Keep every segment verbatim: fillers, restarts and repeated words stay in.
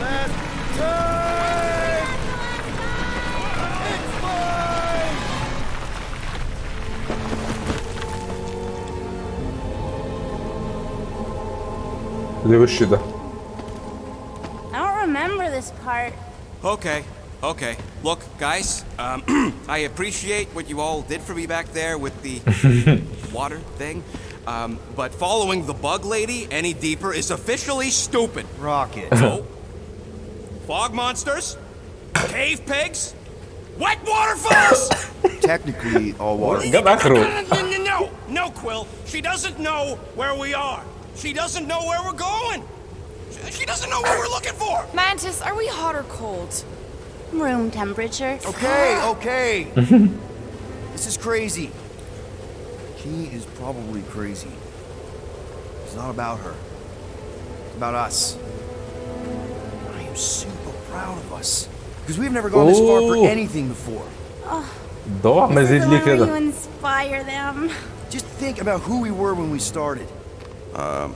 last time! It's mine! I don't remember this part. Okay, okay. Look, guys, um, I appreciate what you all did for me back there with the water thing. Um, but following the bug lady any deeper is officially stupid. Rocket. So, fog monsters, cave pigs, wet waterfalls. Technically, all water. Go back through. No, no, no, Quill. She doesn't know where we are. She doesn't know where we're going. She doesn't know what we're looking for. Mantis, are we hot or cold? Room temperature. Okay, okay. This is crazy. She is probably crazy. It's not about her. It's about us. I am super proud of us. Because we've never gone Ooh. this far for anything before. Oh, this is the way you inspire them. Just think about who we were when we started. Um,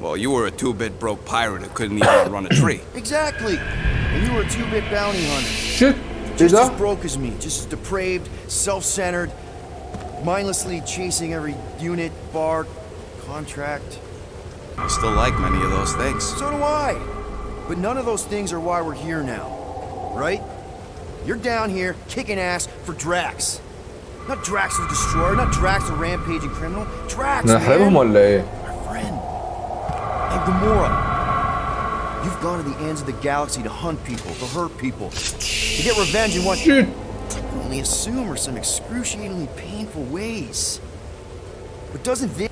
well, you were a two-bit broke pirate who couldn't even run a tree. Exactly. And you were a two-bit bounty hunter. Shit. Just as broke as me. Just as depraved, self-centered. Mindlessly chasing every unit, bar, contract. I still like many of those things. So do I. But none of those things are why we're here now. Right? You're down here kicking ass for Drax. Not Drax the Destroyer, not Drax the rampaging criminal. Drax, man. Our friend. And Gamora. You've gone to the ends of the galaxy to hunt people, to hurt people, to get revenge in what... Shit. Only assume are some excruciatingly painful ways. But doesn't this...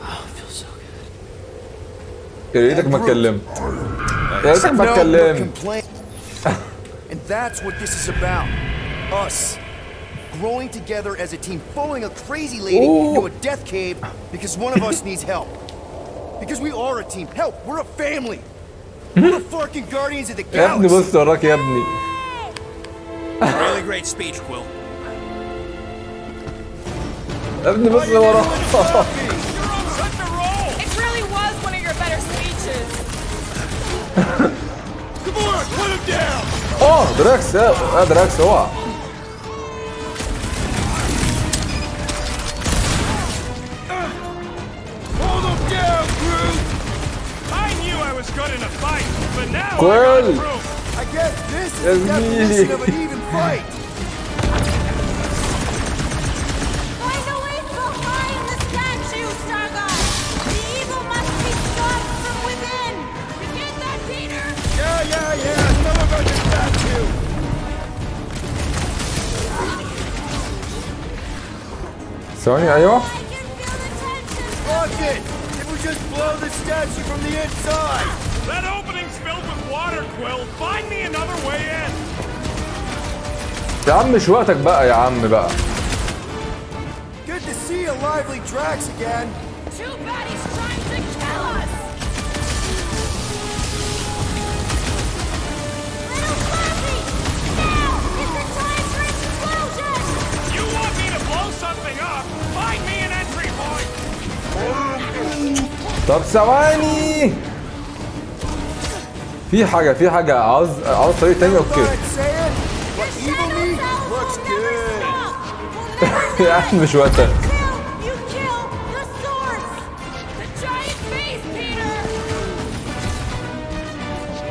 Oh, it feels so good. And that's what this is about. Us. Growing together as a team, following a crazy lady Ooh. into a death cave because one of us needs help. Because we are a team. Help, we're a family. We're the fucking guardians of the galaxy. Really great speech, Quill. It really was one of your better speeches. Come on, put him down! Oh, Drax, yeah, Drax, oh. Hold him down, Groot! I knew I was good in a fight, but now Quill. I got proof. I guess this is the definition of an even fight! Find a way to find the statue, Star-God! The evil must be stopped from within! You get that, Peter? Yeah, yeah, yeah! Tell them about the statue! Sorry, are you off? I can feel the tension! Fuck it! If we just blow the statue from the inside! That opening's filled with water, Quill! Find me another way in! يا عم مش وقتك بقى يا عم بقى. Good to see a lively Drax again. Too bad he's trying to kill us. Little Flappy, now is the time for explosion. You want me to blow something up? Find me an entry point. طب ثواني. في حاجة في حاجة عاوز عاوز طريق تاني اوكي. يا عم مش وقتها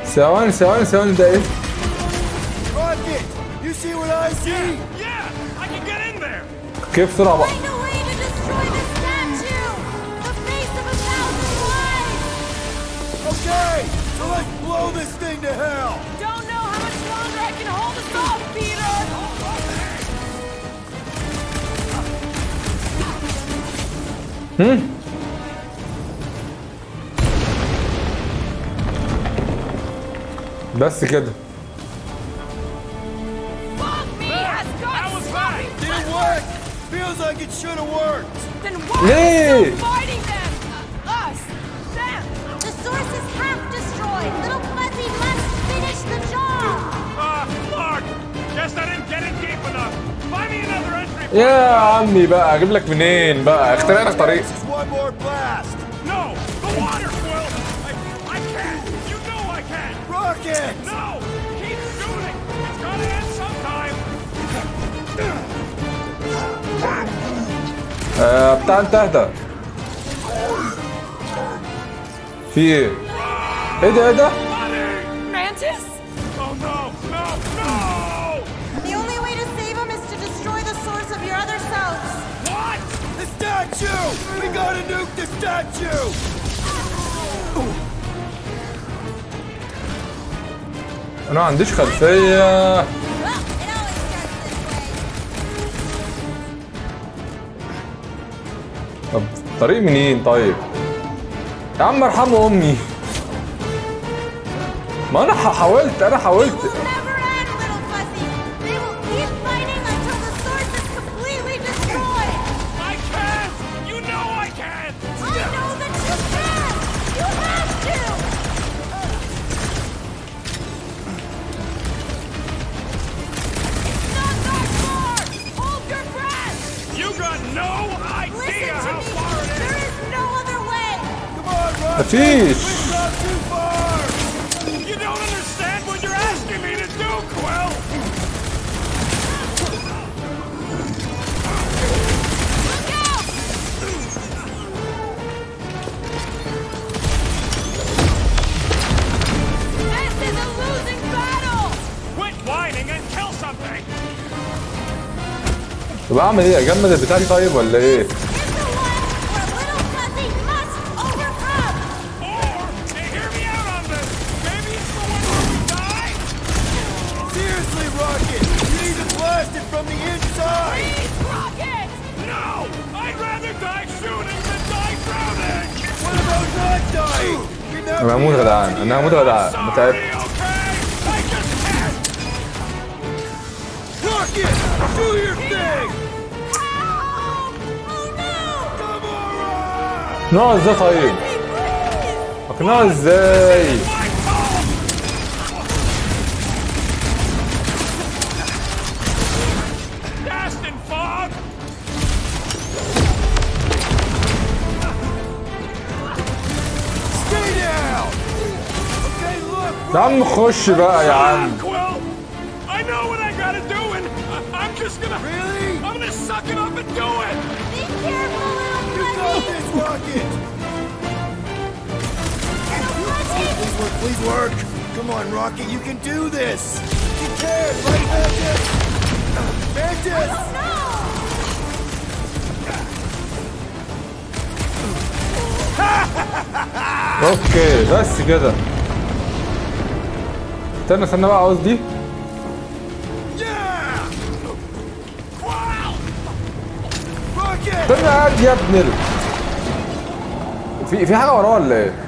ثواني ثواني ثواني ده ايه؟ كيف بسرعة بقى؟ Hmm? بس كده. ليه؟ يا عمي بقى اجيب لك منين بقى اخترع لك طريق Uh, tan tarda. Fear. Ada, Ada. Mantis? Oh no, no, no! The only way to save him is to destroy the source of your other selves. What? The statue! We gotta nuke the statue! أنا عنديش خلفية. طب طريق منين طيب؟ يا عم ارحم امي. ما انا حاولت انا حاولت. Jeez. Too far. You don't understand what you're asking me to do, Quill. Look out! This is a losing battle. Quit whining and kill something. طب اعمل ايه؟ اجمد البتاع دي طيب ولا ايه؟ انا هموت غدعان انا هموت غدعان متعب. اقنعها ازاي طيب؟ اقنعها ازاي؟ يا عم خش بقى يا عم. اوكي بس كده. استنى استنى بقى عاوز دي. استنى قاعد يا ابن في في حاجه وراه ولا ايه؟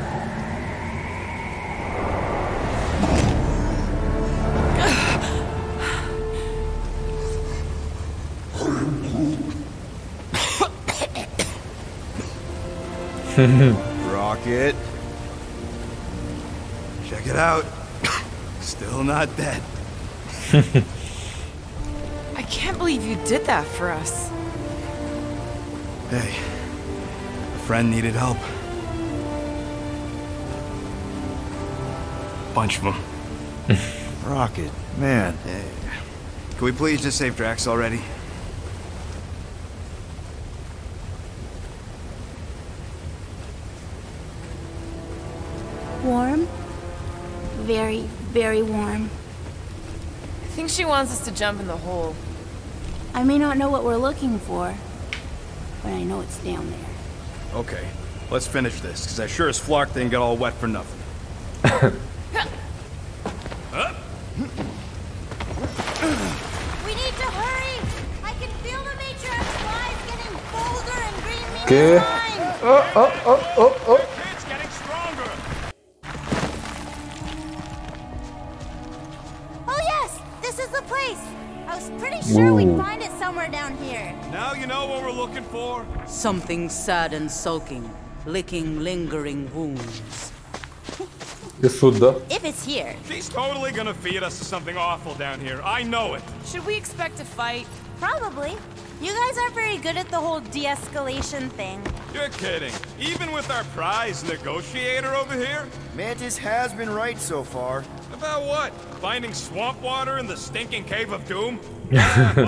Rocket. Check it out. Still not dead. I can't believe you did that for us. Hey, a friend needed help. Bunch of them. Rocket, man. Hey. Can we please just save Drax already? Warm? Very. Very warm. I think she wants us to jump in the hole. I may not know what we're looking for, but I know it's down there. Okay, let's finish this, because I sure as flock thing got all wet for nothing. We need to hurry! I can feel the matriarch's lies getting bolder and green meaning mine! Oh, oh, oh, oh, oh. Sure, we'd find it somewhere down here. Now you know what we're looking for? Something sad and sulking, licking lingering wounds. If it's here. She's totally gonna feed us something awful down here. I know it. Should we expect a fight? Probably. You guys aren't very good at the whole de-escalation thing. You're kidding. Even with our prize negotiator over here? Mantis has been right so far. About what? Finding swamp water in the stinking cave of doom?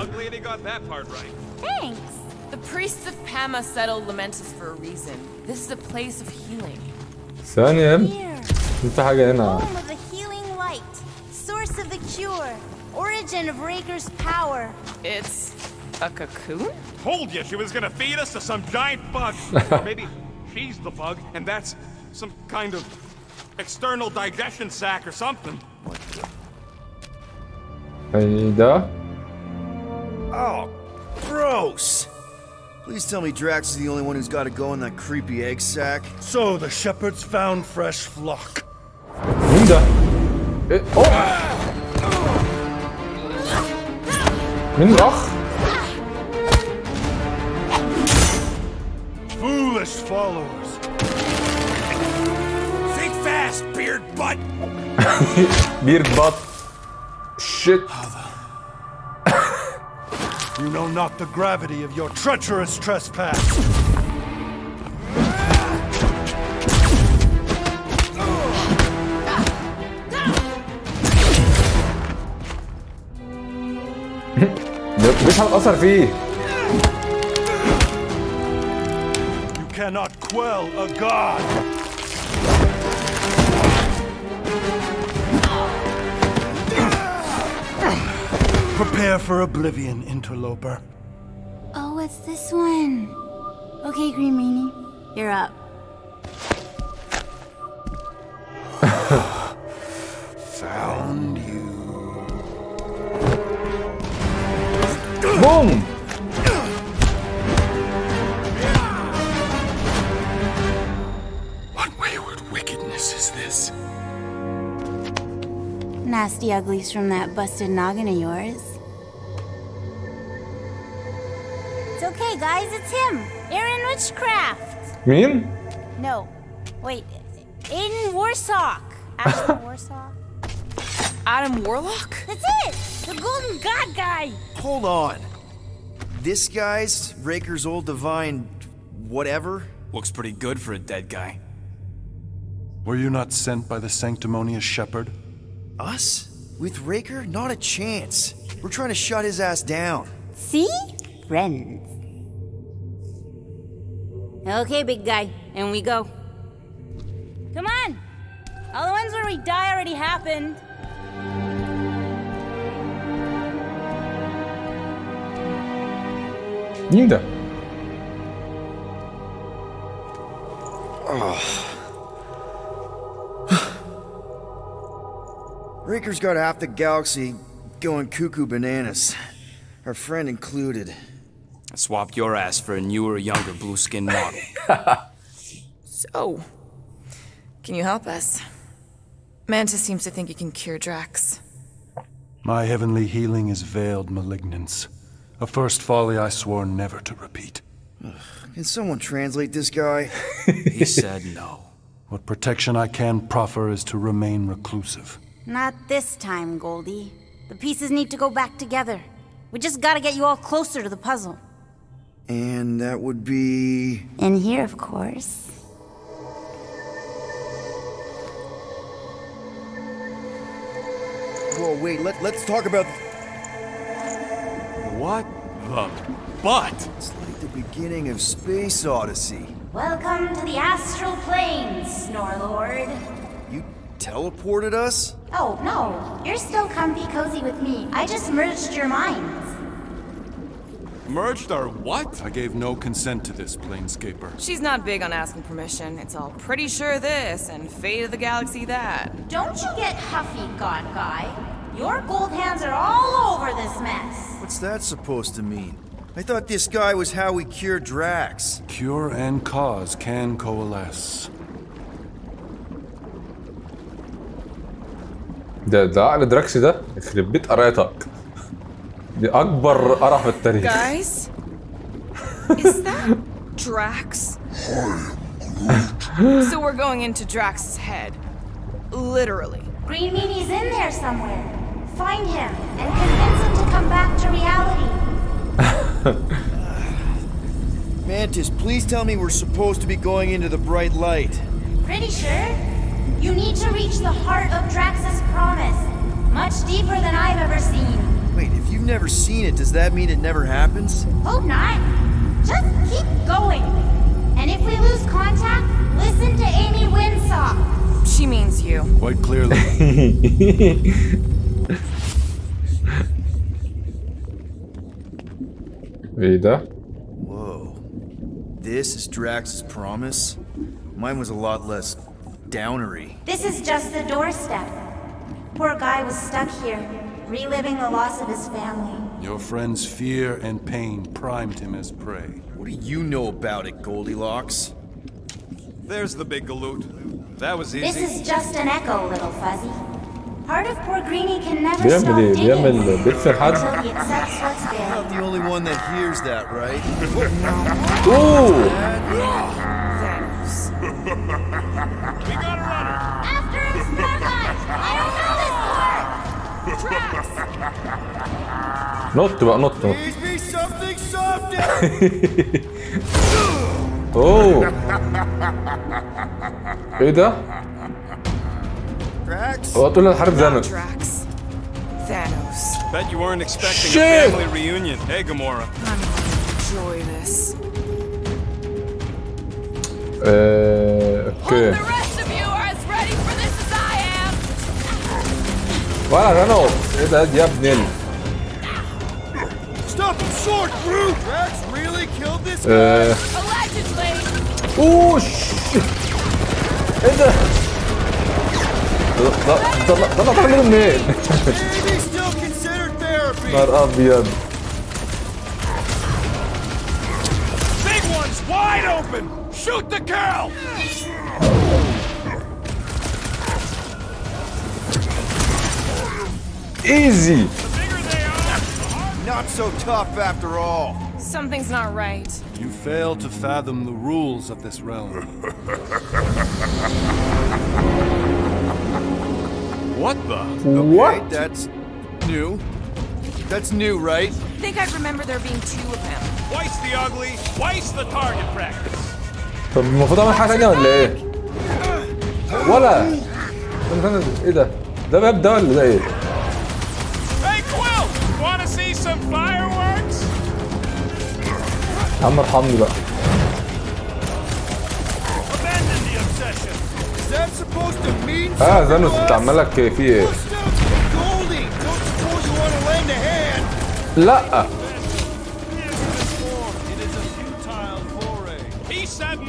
Luckily they got that part right. Thanks. The priests of Pama settled Lamentus for a reason. This is a place of healing. ثانية في حاجة هنا. Home of the healing light, source of the cure, origin of Raker's power. It's a cocoon? Told you she was gonna feed us to some giant bug. Maybe she's the bug, and that's some kind of external digestion sac or something. Aida. Oh, gross. Please tell me Drax is the only one who's got to go in that creepy egg sack. So the shepherds found fresh flock. Linda. It, oh. Linda. Foolish followers. Think fast, beard butt. Beard butt. Shit. You know not the gravity of your treacherous trespass. You cannot quell a god. Prepare for oblivion, interloper. Oh, what's this one? Okay, Green Meanie, you're up. Found you. Boom! What wayward wickedness is this? Nasty uglies from that busted noggin of yours. It's okay, guys, it's him! Aaron Witchcraft! Mean? No. Wait. Aiden Warsaw. Adam Warsaw? Adam Warlock? That's it! The Golden God guy! Hold on. This guy's Raker's old divine... whatever? Looks pretty good for a dead guy. Were you not sent by the sanctimonious shepherd? Us? With Raker? Not a chance. We're trying to shut his ass down. See? Friends. Okay, big guy. And we go. Come on! All the ones where we die already happened. Neither. Ugh. Raker's got half the galaxy going cuckoo bananas, our friend included. I swapped your ass for a newer, younger blue-skinned model. So, can you help us? Mantis seems to think he can cure Drax. My heavenly healing is veiled malignance, a first folly I swore never to repeat. Can someone translate this guy? He said no. What protection I can proffer is to remain reclusive. Not this time, Goldie. The pieces need to go back together. We just gotta get you all closer to the puzzle. And that would be... in here, of course. Whoa, wait, let, let's talk about... What the butt? It's like the beginning of Space Odyssey. Welcome to the astral planes, Star-Lord. You... teleported us? Oh, no. You're still comfy cozy with me. I just merged your minds. Merged our what? I gave no consent to this, Planescaper. She's not big on asking permission. It's all pretty sure this and fate of the galaxy that. Don't you get huffy, God Guy. Your gold hands are all over this mess. What's that supposed to mean? I thought this guy was how we cure Drax. Cure and cause can coalesce. ده ده عقل دراكسي ده يخرب بيت قرايتك دي اكبر قرع في التاريخ. Guys, is that Drax? So we're going into Drax's head, literally. Green Meanie's in there somewhere. Find him and convince him to come back to reality. Mantis, please tell me we're supposed to be going into the bright light. Pretty sure. You need to reach the heart of Drax's promise. Much deeper than I've ever seen. Wait, if you've never seen it, does that mean it never happens? Hope not. Just keep going. And if we lose contact, listen to Amy Winsock. She means you. Quite clearly. Vida. Whoa. This is Drax's promise? Mine was a lot less downery. This is just the doorstep. Poor guy was stuck here, reliving the loss of his family. Your friend's fear and pain primed him as prey. What do you know about it, Goldilocks? There's the big galoot. That was easy. This is just an echo, little fuzzy. Part of poor Greenie can never stop digging. You're not the only one that hears that, right? Ooh! We got a runner! After him, Starlight! I don't know this word! Traps! Not to, not to. Please be something soft. Oh. Hey, da. Drax. Oh, to let her Thanos. Thanos. Bet you weren't expecting Shit. a family reunion, hey Gamora. I'm gonna enjoy this. Uh, okay. Well, the rest of you are as ready for this as I am. Voilà, Renault. Hey, da, diabnil. Sword, Groot! Drax really killed this guy? Uh. Allegedly! Oh, shit! It's a... That's not a little man! Maybe still considered therapy! Not obvious. Big one's wide open! Shoot the cow! Easy! Not so tough after all. Something's not right. You fail to fathom the rules of this realm. What the? Okay, what? That's new. That's new, right? I think I remember there being two of them. Twice the ugly, twice the target practice. طب المفروض اعمل حاجة ثانية ولا ايه؟ ولا ايه ده؟ ده باب ده ولا ده ايه؟ Some fireworks. I'm arhamni ba. Abandon the obsession. Is that supposed to mean? Ah, Thanos, تعمل لك كيفية. Don't suppose you want to lend a hand. لا. It is a futile foray. He said no.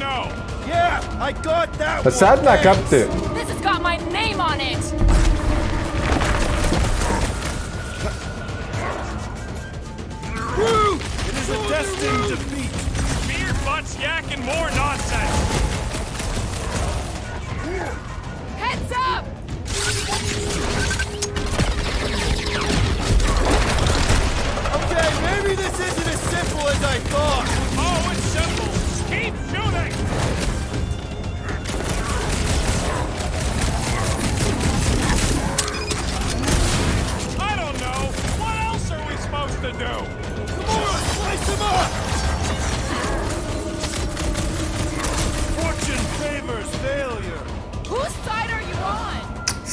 Yeah, I got that. أساعدنا كابتن. This has got my name on it. The destined defeat. Beer butts, yak, and more nonsense. Heads up! Okay, maybe this isn't as simple as I thought. Oh, it's simple. Keep shooting. I don't know. What else are we supposed to do? Fortune favors failure. Whose side are you on?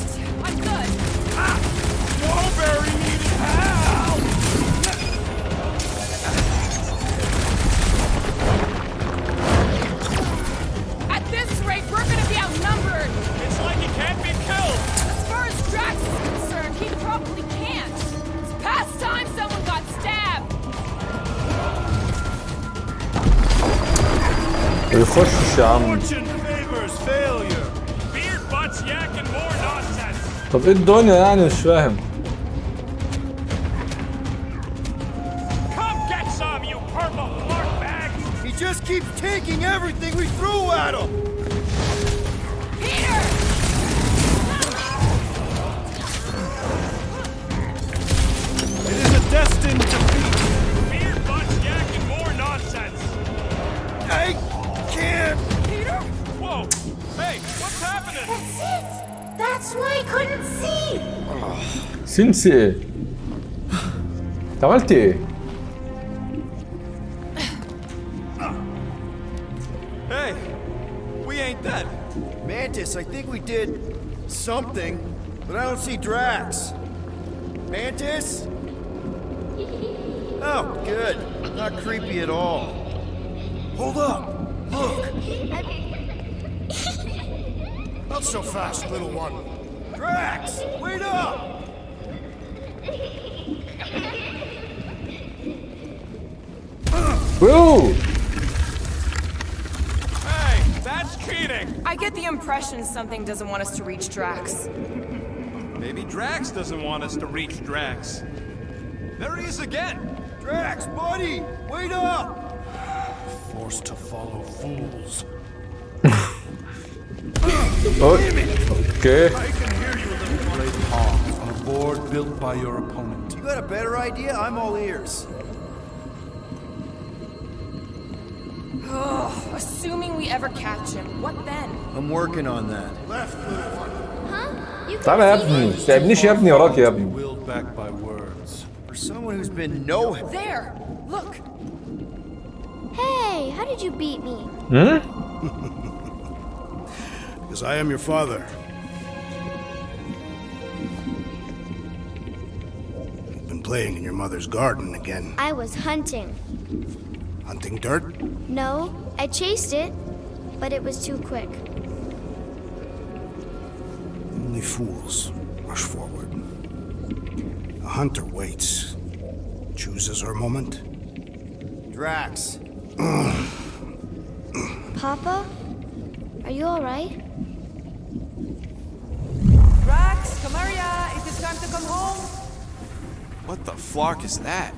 us? I'm good. Ah, Mulberry needed help. At this rate, we're going to be outnumbered. It's like he can't be killed. As far as Drax is concerned, he probably can't. It's past time someone got stabbed. يخش يا عم طب ايه الدنيا يعني مش فاهم سمسة انت عملت ايه؟ Hey, we ain't dead. Mantis, I think we did something, but I don't see Drax. Mantis? Oh, good. Not creepy at all. Hold up. Look. Not so fast, little one. Drax, wait up! Whoa! Hey, that's cheating! I get the impression something doesn't want us to reach Drax. Maybe Drax doesn't want us to reach Drax. There he is again! Drax, buddy! Wait up! Forced to follow fools. Oh, okay. I can hear you with a great paw on a board built by your opponent. You got a better idea? I'm all ears. Oh, assuming we ever catch him, what then? I'm working on that. Left little one. Huh? You can have willed back by words. For someone who's been no there. Look. Hey, how did you beat me? Hmm? Because I am your father. You've been playing in your mother's garden again. I was hunting. Hunting dirt? No, I chased it, but it was too quick. Only fools rush forward. A hunter waits, chooses her moment. Drax. Papa? Are you all right? Drax, come here! It is time to come home. What the flock is that?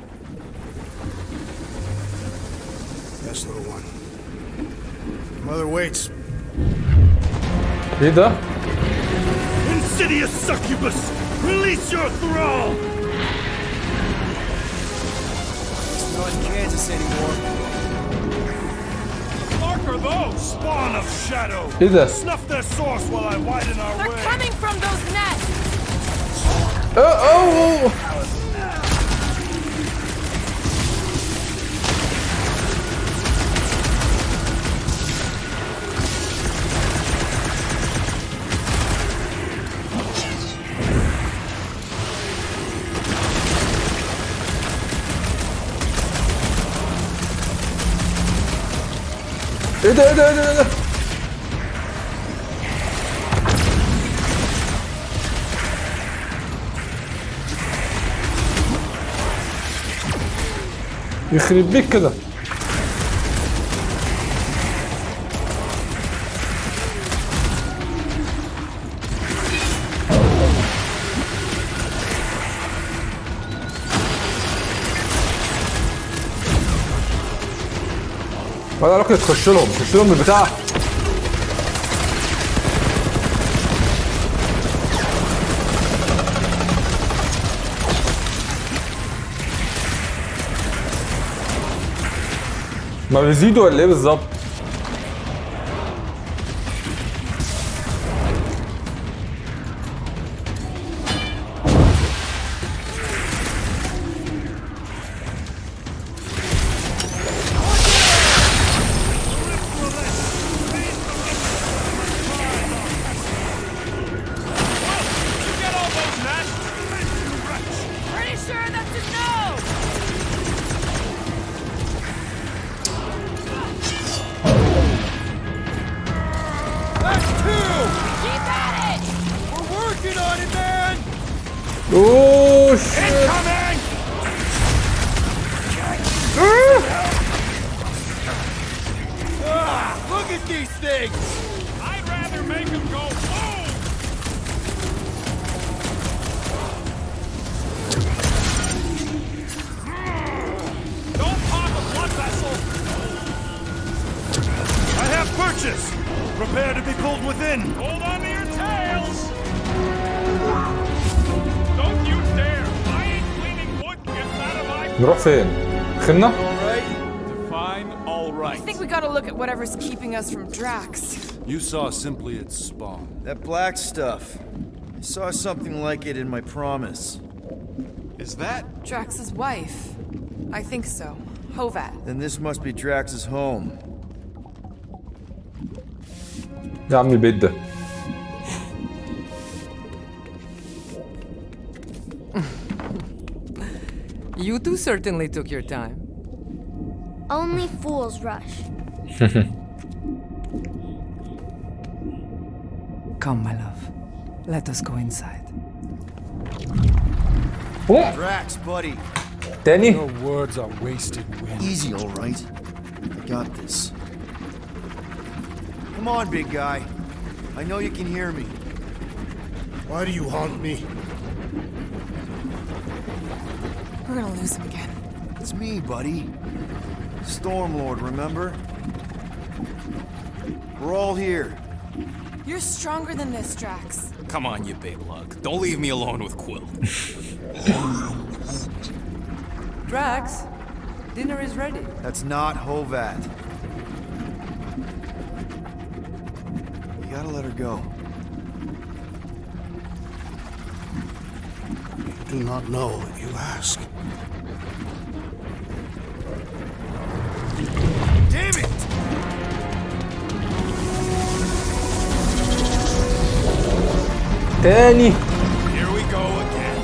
Yes, little one. Mother waits. Rita? Insidious succubus, release your thrall! It's not Kansas anymore. Those spawn of shadow. Is that? Snuff their source while I widen our They're way. Coming from those nests. Uh oh. Öde öde öde öde. Yıkırıp bir kadar. ولا روكت تخش لهم تخش لهم البتاع ما بيزيدوا ولا ايه بالظبط from Drax. You saw simply its spawn. That black stuff. I saw something like it in my promise. Is that... Drax's wife? I think so. Hovat. Then this must be Drax's home. يا عم البيت ده. You two certainly took your time. Only fools rush. Come, my love. Let us go inside. What? Drax, buddy. Danny? Your words are wasted. Wind. Easy, all right. I got this. Come on, big guy. I know you can hear me. Why do you haunt me? We're gonna lose him again. It's me, buddy. Stormlord, remember? We're all here. You're stronger than this, Drax. Come on, you big lug. Don't leave me alone with Quill. Drax, dinner is ready. That's not Hovat. You gotta let her go. You do not know if you ask. Damn it! Danny! Here we go again.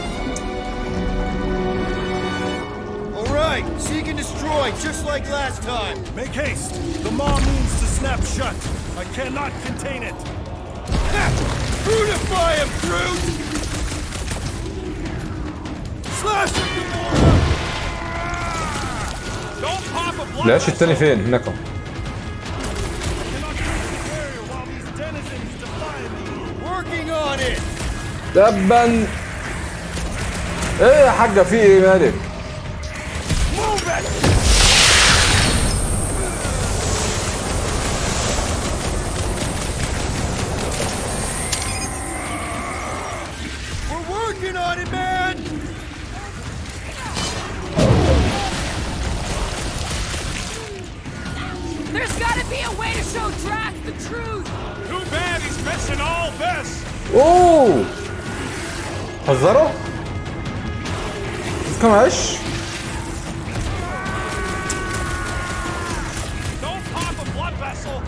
Alright, seek and destroy, just like last time. Make haste! The maw means to snap shut. I cannot contain it. Fruitify him, Groot! Slash him, Gamora! Don't pop a block! Slash التاني فين؟ هناك. تبا ايه يا حاجه في ايه مالك هزره؟ كم عش؟ Don't pop a blood vessel.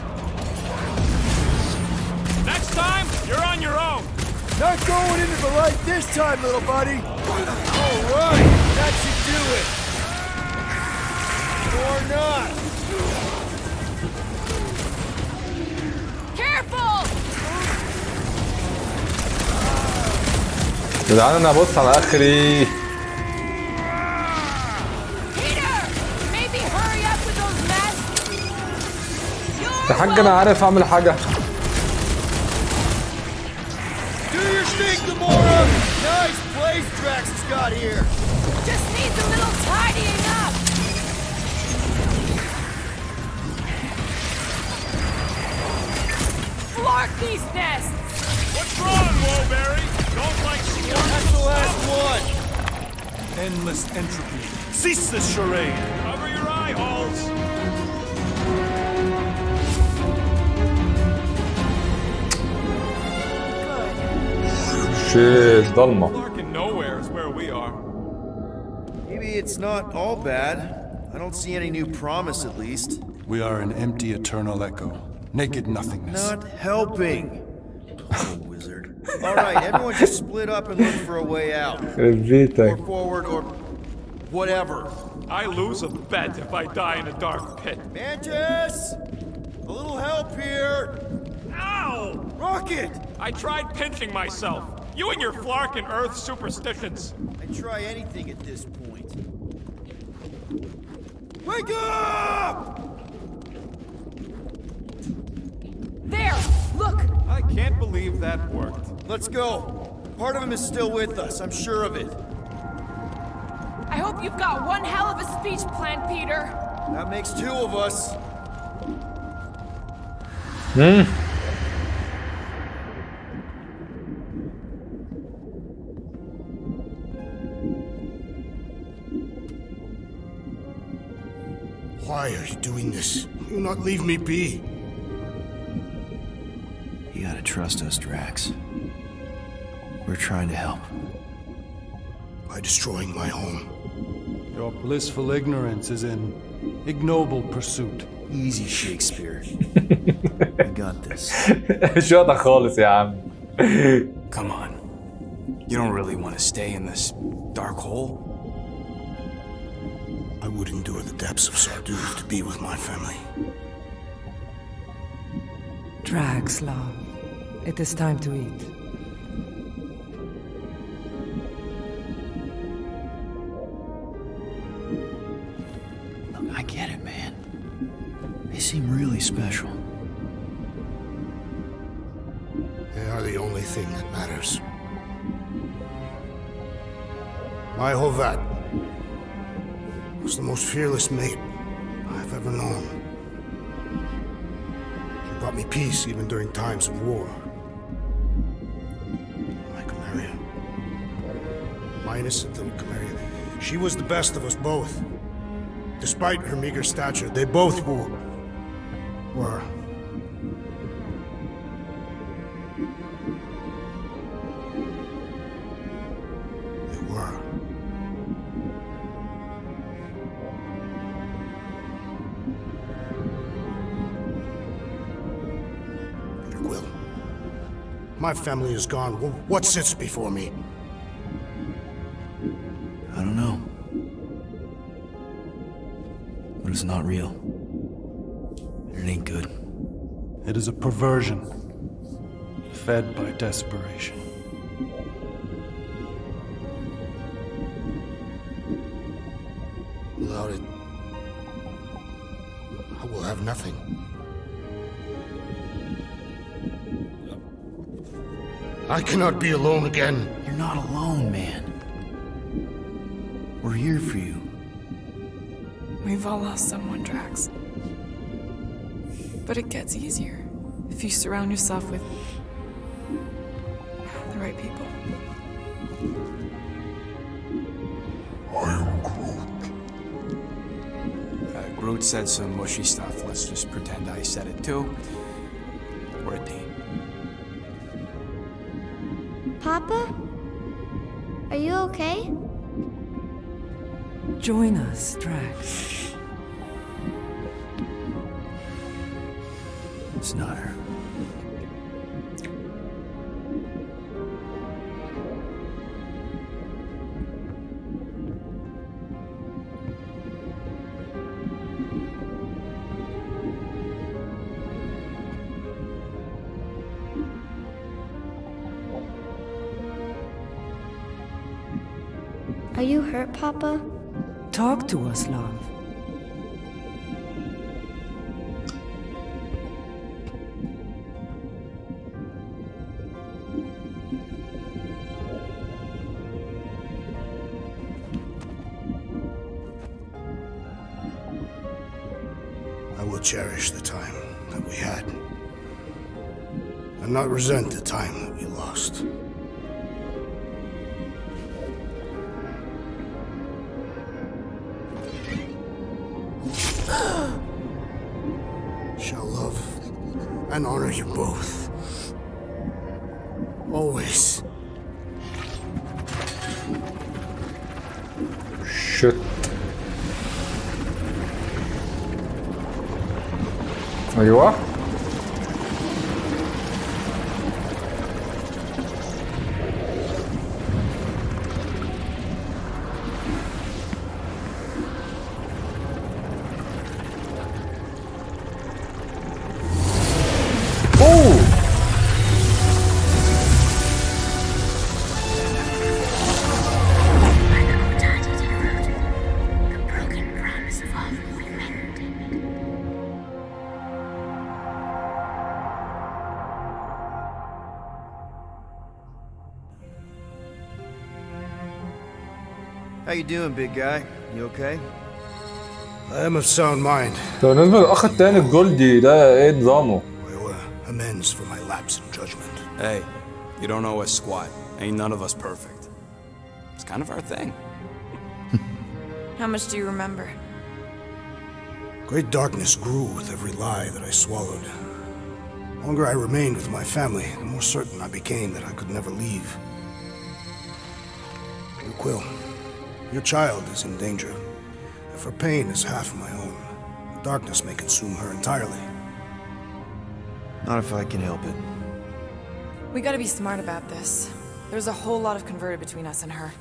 Next time, you're on your own. Not going into the light this time, little buddy. All right, that should do it. Or not. Careful. جدعان انا هبص على اخري يا حاج انا عارف اعمل حاجه What's wrong, Woberry? Don't like squirting. That's the last one. Endless entropy. Cease this charade. Cover your eye holes. Shit, Dalma. Larkin nowhere is where we are. Maybe it's not all bad. I don't see any new promise, at least. We are an empty, eternal echo. Naked nothingness. Not helping. Oh, wizard. All right, everyone just split up and look for a way out. Or forward or whatever. I lose a bet if I die in a dark pit. Mantis! A little help here. Ow! Rocket! I tried pinching myself. You and your flark and earth superstitions. I'd try anything at this point. Wake up! There! Look! I can't believe that worked. Let's go. Part of him is still with us, I'm sure of it. I hope you've got one hell of a speech planned, Peter. That makes two of us. Hmm. Why are you doing this? Do not leave me be. You gotta trust us, Drax. We're trying to help. by destroying my home. Your blissful ignorance is an ignoble pursuit. Easy, Shakespeare. I got this. Come on. You don't really want to stay in this dark hole? I would endure the depths of Sardou to be with my family. Drax, love. It is time to eat. Look, I get it, man. They seem really special. They are the only thing that matters. My Hovat was the most fearless mate I've ever known. She brought me peace even during times of war. My Camarilla. My innocent little Camarilla. She was the best of us both. Despite her meager stature, they both were. were. They were. Peter Quill, my family is gone. What sits before me? I don't know. But it's not real. It ain't good. It is a perversion, fed by desperation. Without it, I will have nothing. I cannot be alone again. You're not alone, man. We're here for you. We've all lost someone, Drax. But it gets easier if you surround yourself with the right people. I am Groot. Uh, Groot said some mushy stuff. Let's just pretend I said it too. We're a team. Papa? Are you okay? Join us, Drax. It's not her. Are you hurt, Papa? Talk to us, love. I will cherish the time that we had, and not resent the time that we lost. And honor you both. Always. Shit. Are you up? How you doing, big guy? You okay? I am of sound mind. بالنسبة للأخ التاني الجولدي ده إيه نظامه؟ Amends for my lapse in judgment. Hey, you don't owe us squat. Ain't none of us perfect. It's kind of our thing. How much do you remember? Great darkness grew with every lie that I swallowed. The longer I remained with my family, the more certain I became that I could never leave. Peter Quill. Your child is in danger. If her pain is half my own, the darkness may consume her entirely. Not if I can help it. We gotta be smart about this. There's a whole lot of converted between us and her.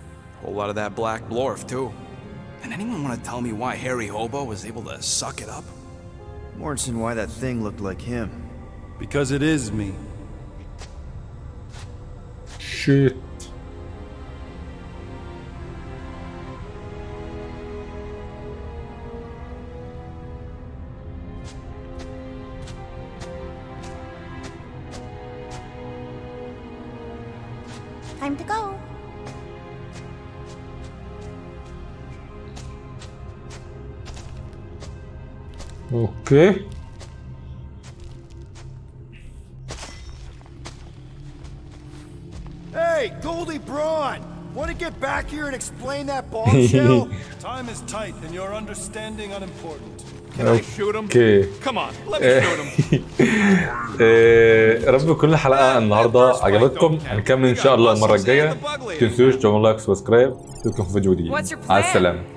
Whole lot of that black blorf, too. And anyone want to tell me why Harry Hobo was able to suck it up? Morrison, why that thing looked like him? Because it is me. Shit. Time to go. Okay. Hey, Goldie Braun! Want to get back here and explain that bombshell? Time is tight and your understanding unimportant. Can I shoot him? Come on, let me shoot him. رب كل حلقة النهاردة عجبتكم. هنكمل إن شاء الله المرة الجاية. تنسوش تعملوا لايك وسبسكرايب. نشوفكم في فيديو جديد. مع السلامة.